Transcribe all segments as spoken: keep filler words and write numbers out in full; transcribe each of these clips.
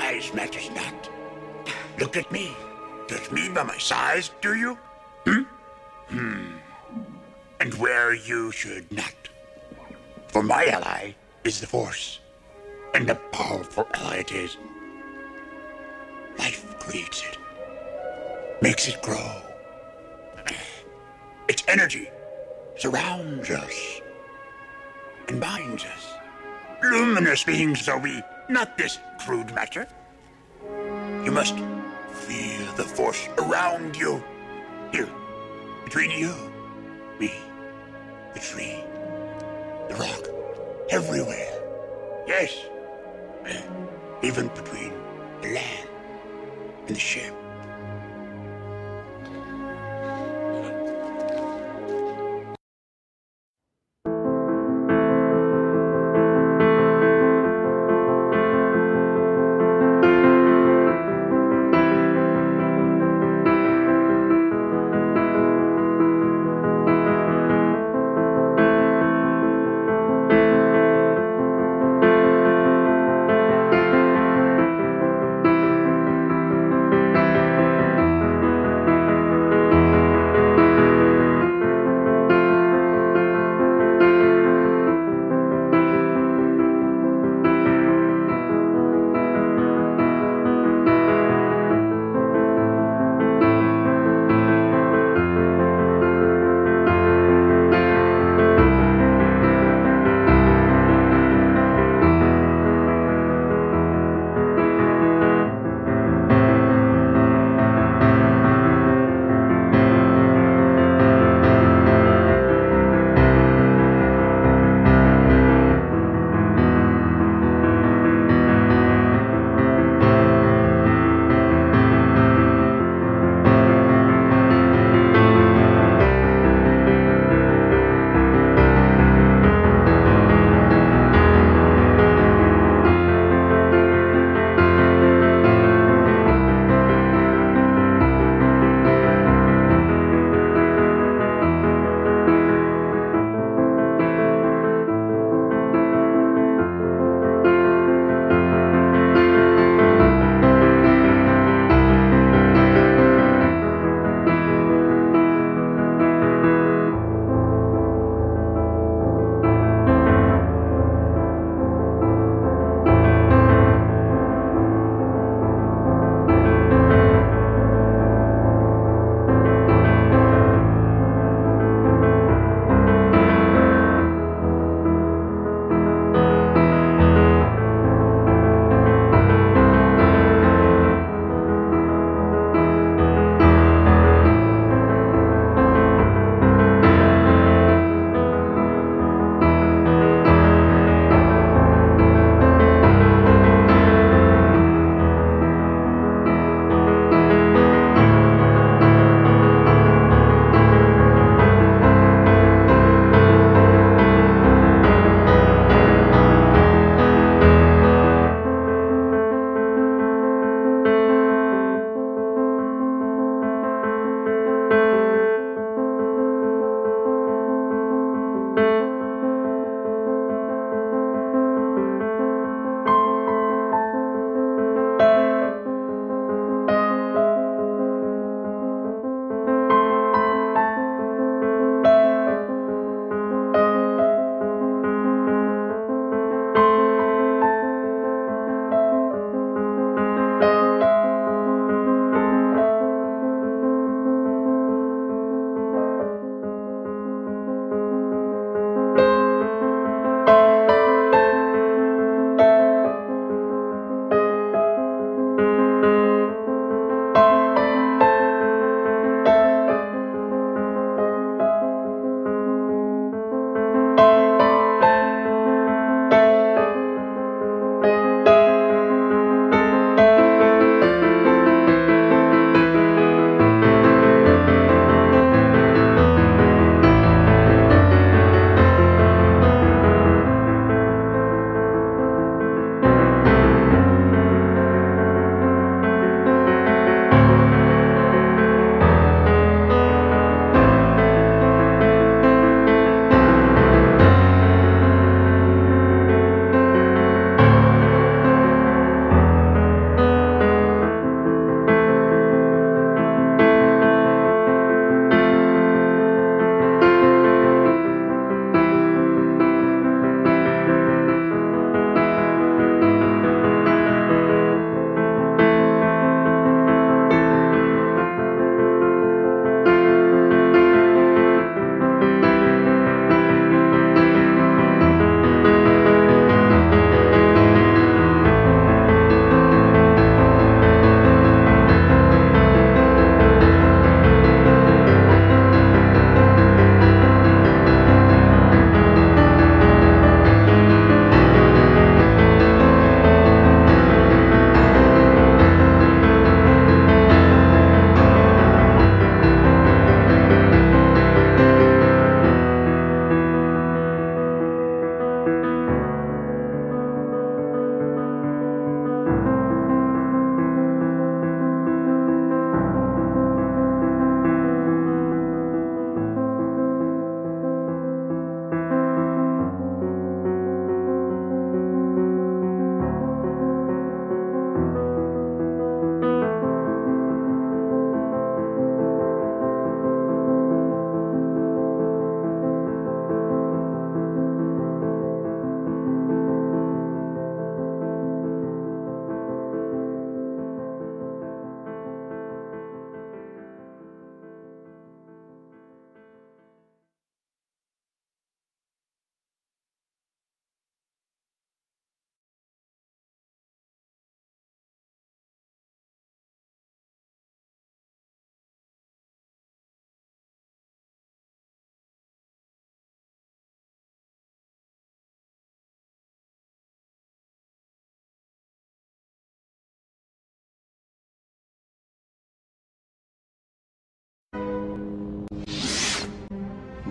size matters not. Look at me. Judge me by my size, do you? Hmm? Hmm. And where you should not. For my ally is the Force. And a powerful ally it is. Life creates it. Makes it grow. Its energy surrounds us. And binds us. Luminous beings are we, not this crude matter. You must feel the Force around you. Here, between you, me, the tree, the rock, everywhere. Yes, even between the land and the ship. Thank you.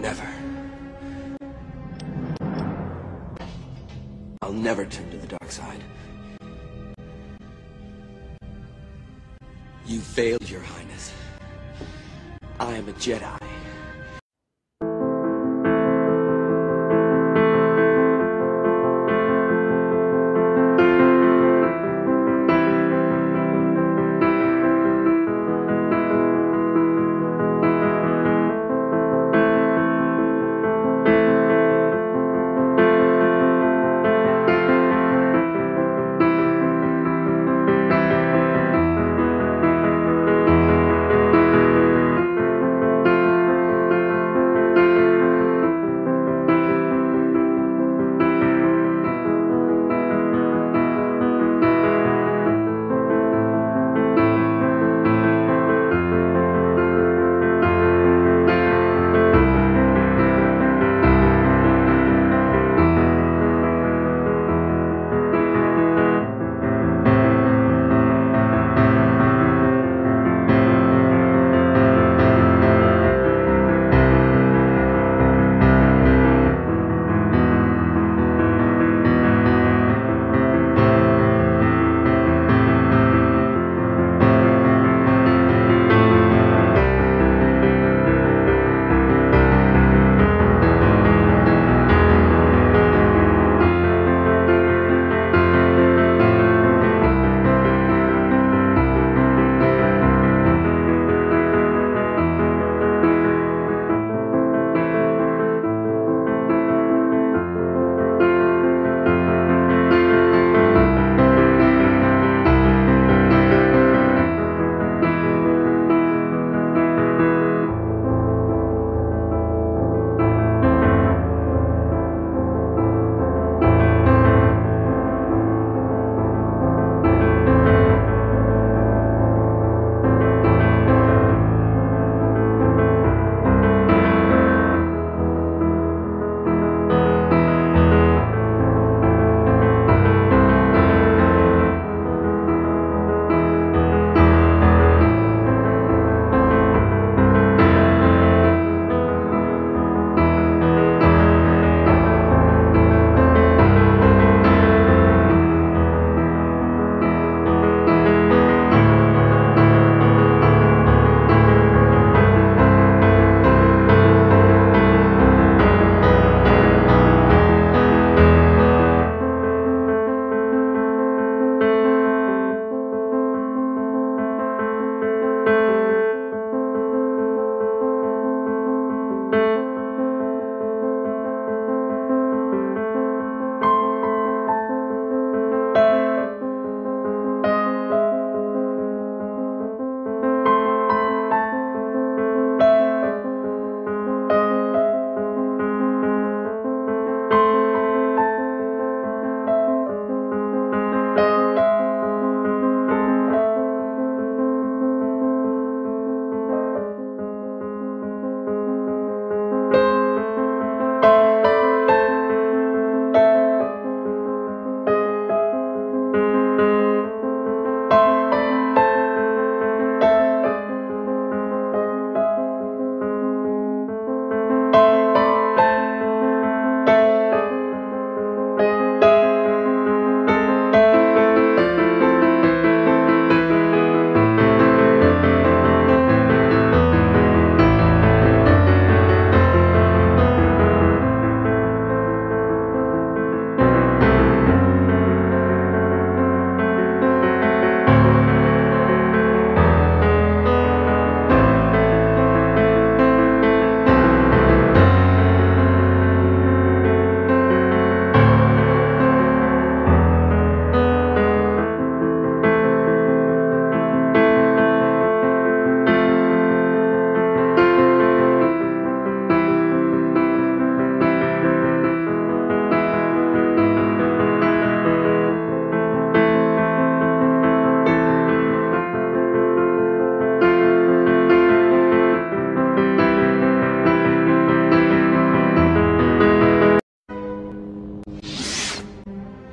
Never. I'll never turn to the dark side. You failed, Your Highness. I am a Jedi.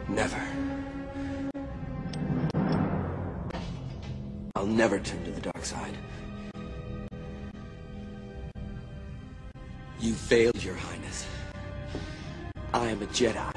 Never. I'll never turn to the dark side. You failed, Your Highness. I am a Jedi.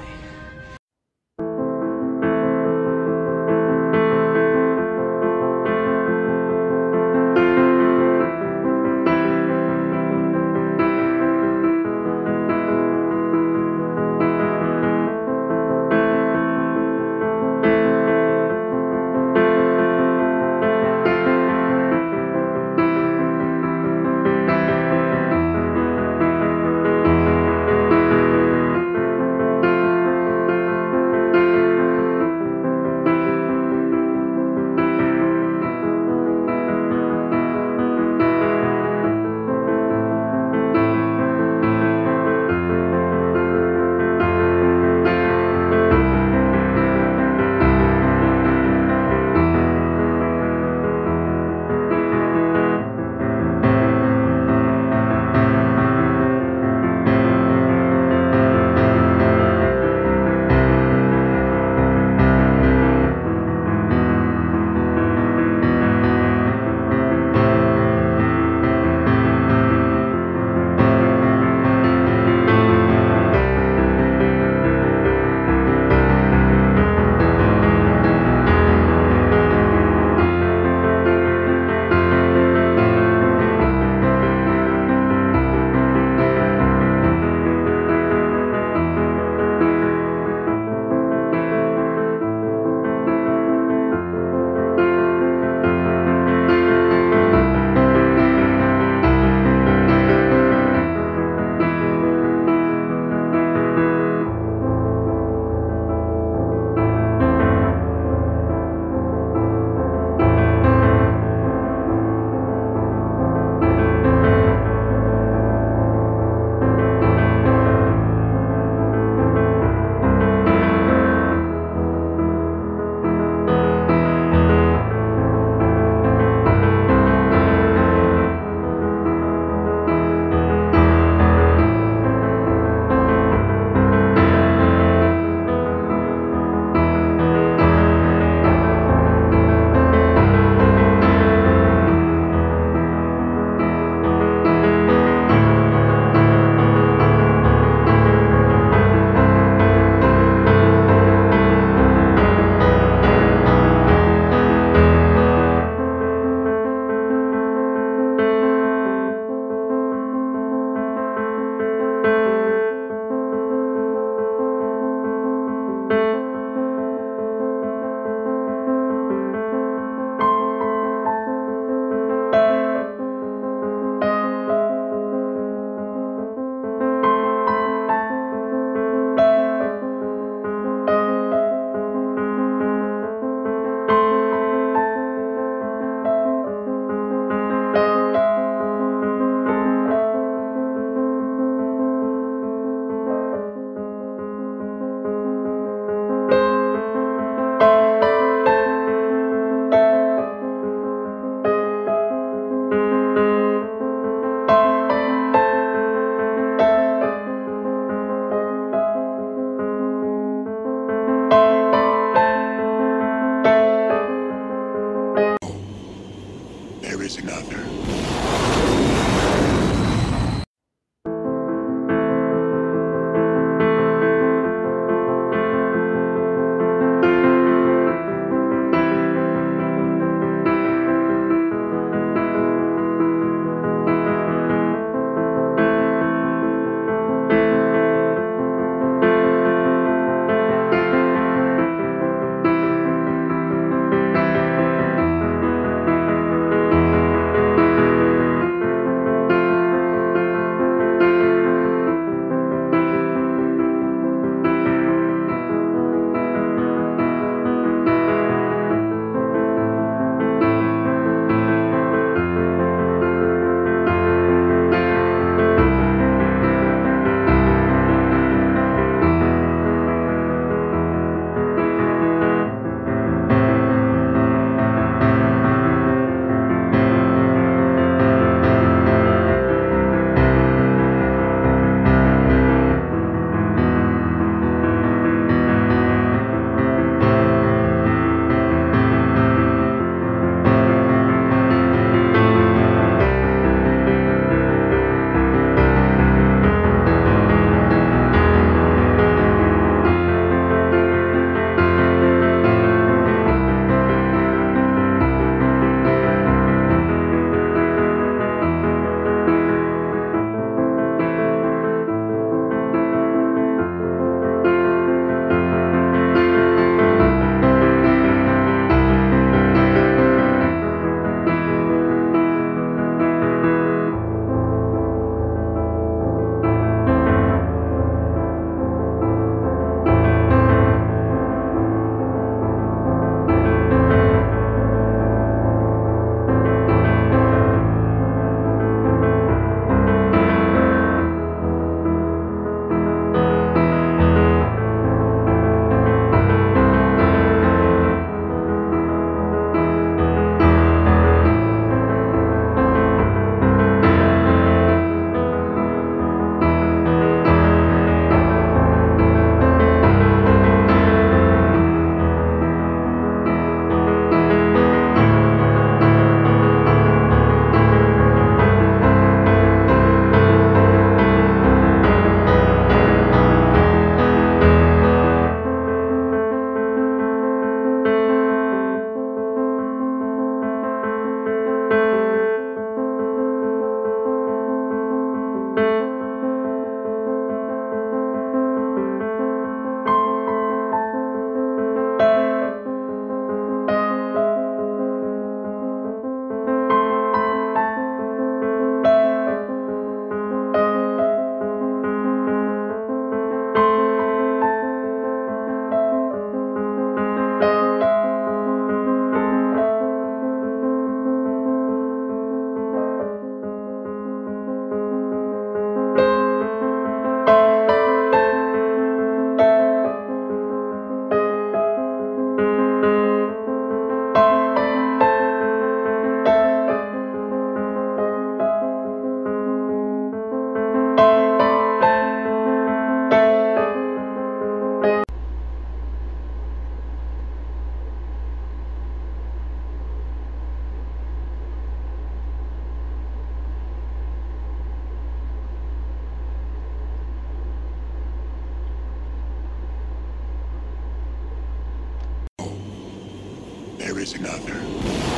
chasing after.